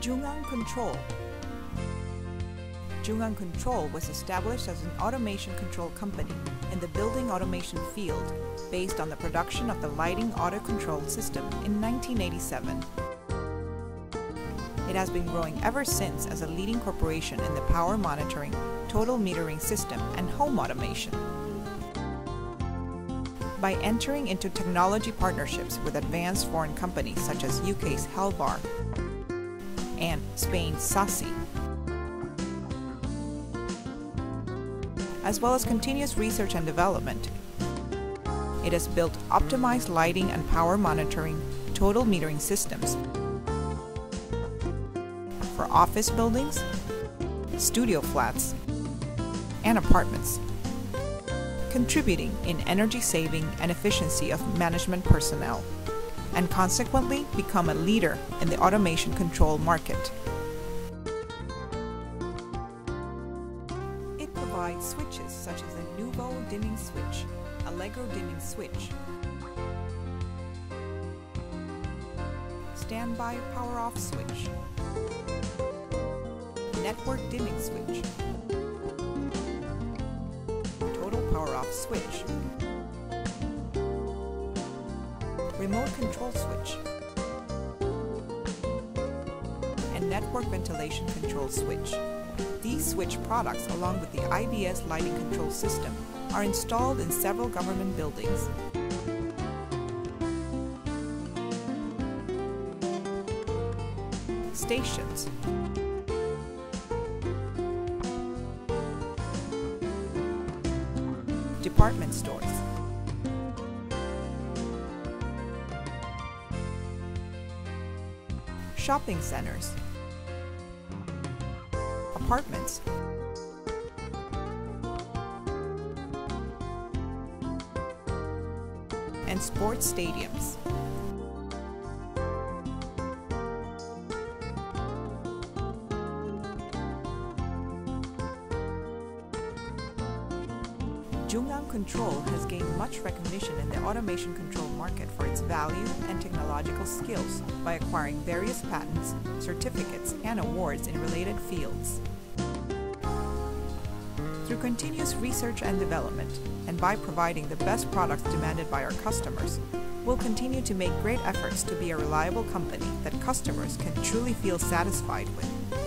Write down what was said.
JoongAng Control. JoongAng Control was established as an automation control company in the building automation field based on the production of the lighting auto control system in 1987. It has been growing ever since as a leading corporation in the power monitoring, total metering system, and home automation. By entering into technology partnerships with advanced foreign companies such as UK's Helvar and Spain's SASI, as well as continuous research and development, it has built optimized lighting and power monitoring total metering systems for office buildings, studio flats, and apartments, contributing in energy saving and efficiency of management personnel, and consequently become a leader in the automation control market. It provides switches such as a Nuvo dimming switch, a Lego dimming switch, standby power off switch, network dimming switch, power-off switch, remote control switch, and network ventilation control switch. These switch products, along with the IBS lighting control system, are installed in several government buildings. Stations, department stores, shopping centers, apartments, and sports stadiums. JoongAng Control has gained much recognition in the automation control market for its value and technological skills by acquiring various patents, certificates, and awards in related fields. Through continuous research and development, and by providing the best products demanded by our customers, we'll continue to make great efforts to be a reliable company that customers can truly feel satisfied with.